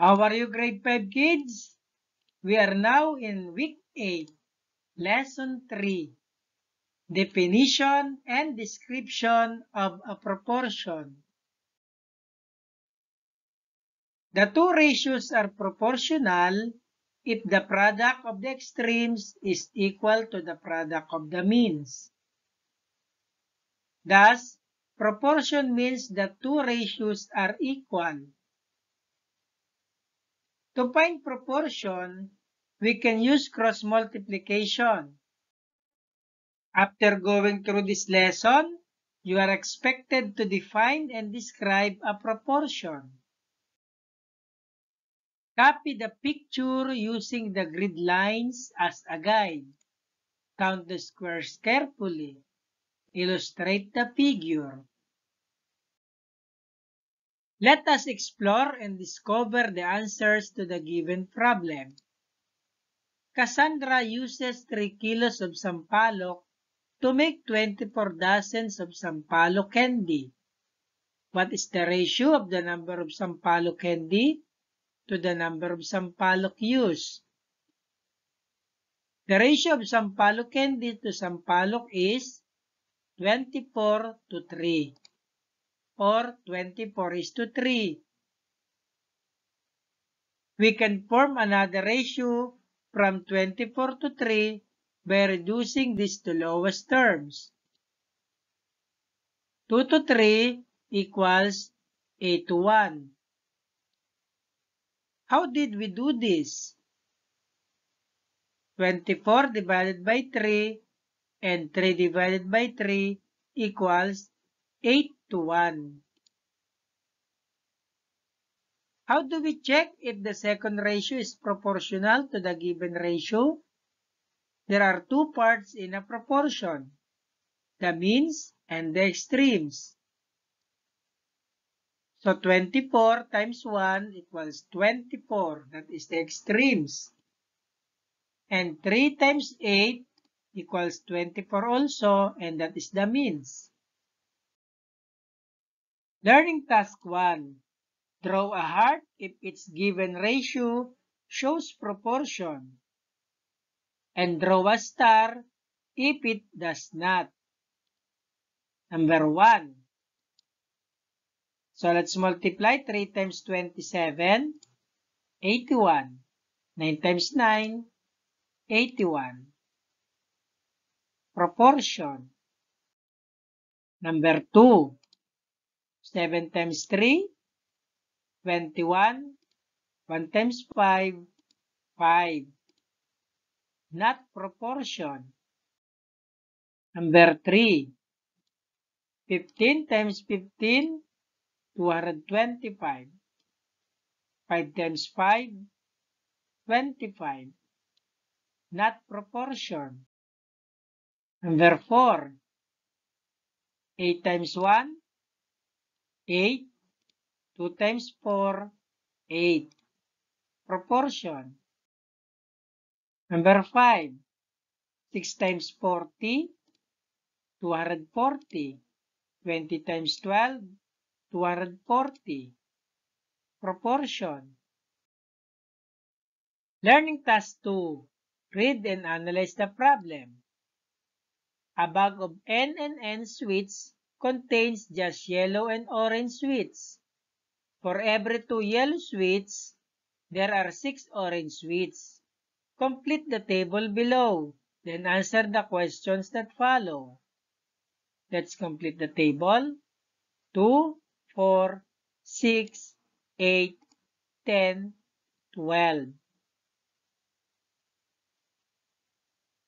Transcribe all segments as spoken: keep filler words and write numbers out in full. How are you, grade five kids? We are now in week eight, lesson three, definition and description of a proportion. The two ratios are proportional if the product of the extremes is equal to the product of the means. Thus, proportion means the two ratios are equal. To find proportion, we can use cross multiplication. After going through this lesson, you are expected to define and describe a proportion. Copy the picture using the grid lines as a guide. Count the squares carefully. Illustrate the figure. Let us explore and discover the answers to the given problem. Cassandra uses three kilos of Sampaloc to make twenty-four dozens of Sampaloc candy. What is the ratio of the number of Sampaloc candy to the number of Sampaloc used? The ratio of Sampaloc candy to Sampaloc is twenty-four to three. Or twenty-four is to three. We can form another ratio from twenty-four to three by reducing this to lowest terms. two to three equals eight to one. How did we do this? twenty-four divided by three and three divided by three equals eight to one. How do we check if the second ratio is proportional to the given ratio? There are two parts in a proportion, the means and the extremes. So twenty-four times one equals twenty-four, that is the extremes. And three times eight equals twenty-four also, and that is the means. Learning task one. Draw a heart if its given ratio shows proportion. And draw a star if it does not. Number one. So let's multiply three times twenty-seven, eighty-one. nine times nine, eighty-one. Proportion. Number two. seven times three, twenty-one, one times five, five. Not proportion. Number three. fifteen times fifteen, two hundred twenty-five. five times five, twenty-five. Not proportion. Number four. eight times one. eight, two times four, eight. Proportion. Number five. six times forty, two hundred forty. twenty times twelve, two hundred forty. Proportion. Learning task two. Read and analyze the problem. A bag of M and M sweets contains just yellow and orange sweets. For every two yellow sweets, there are six orange sweets. Complete the table below, then answer the questions that follow. Let's complete the table. two, four, six, eight, ten, twelve.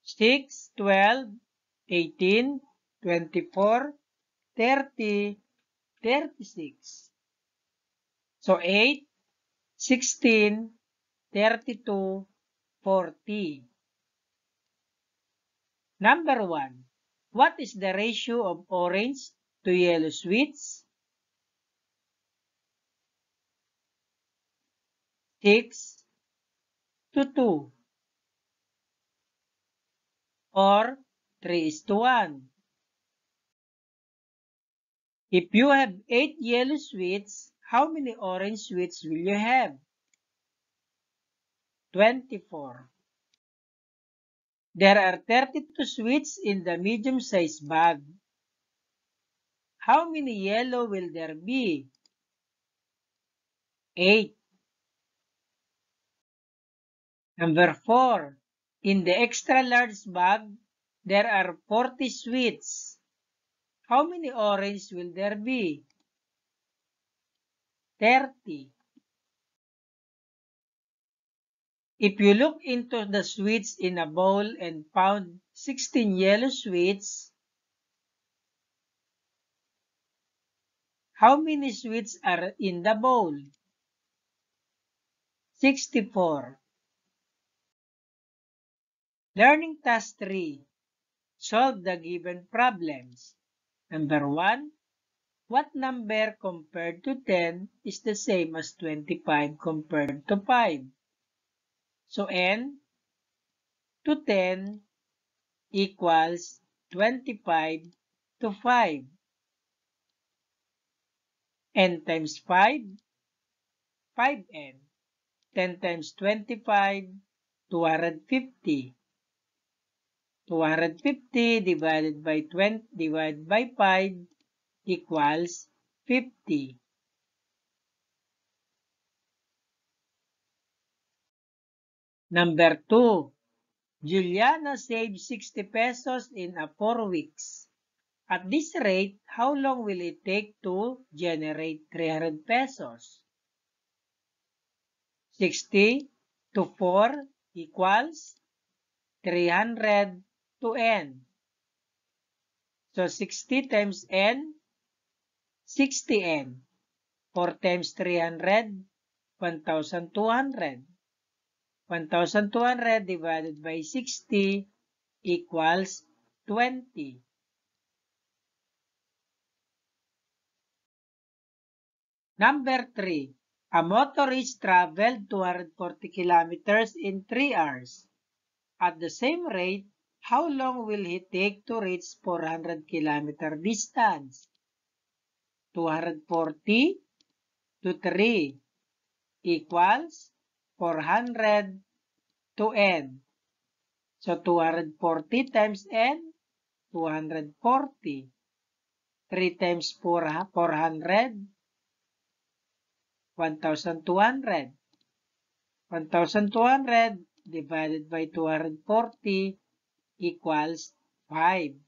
six, twelve, eighteen, twenty-four, thirty, thirty-six. So eight, sixteen, thirty-two, forty. Number one. What is the ratio of orange to yellow sweets? six to two. Or three is to one. If you have eight yellow sweets, how many orange sweets will you have? twenty-four. There are thirty-two sweets in the medium-sized bag. How many yellow will there be? eight. Number four. In the extra-large bag, there are forty sweets. How many orange will there be? thirty. If you look into the sweets in a bowl and found sixteen yellow sweets, how many sweets are in the bowl? sixty-four. Learning task three. Solve the given problems. Number one. What number compared to ten is the same as twenty-five compared to five? So n to ten equals twenty-five to five. N times five, five n. ten times twenty-five, two hundred fifty. two hundred fifty divided by twenty divided by five equals fifty. Number two. Juliana saved sixty pesos in a four weeks. At this rate, how long will it take to generate three hundred pesos? sixty to four equals three hundred to n. So sixty times n, sixty n. four times three hundred, one thousand two hundred. one thousand two hundred divided by sixty equals twenty. Number three. A motorist traveled two hundred forty kilometers in three hours. At the same rate, how long will he take to reach four hundred kilometer distance? two hundred forty to three equals four hundred to n. So two hundred forty times n, two hundred forty. three times four, four hundred, one thousand two hundred. one thousand two hundred divided by two hundred forty equals five.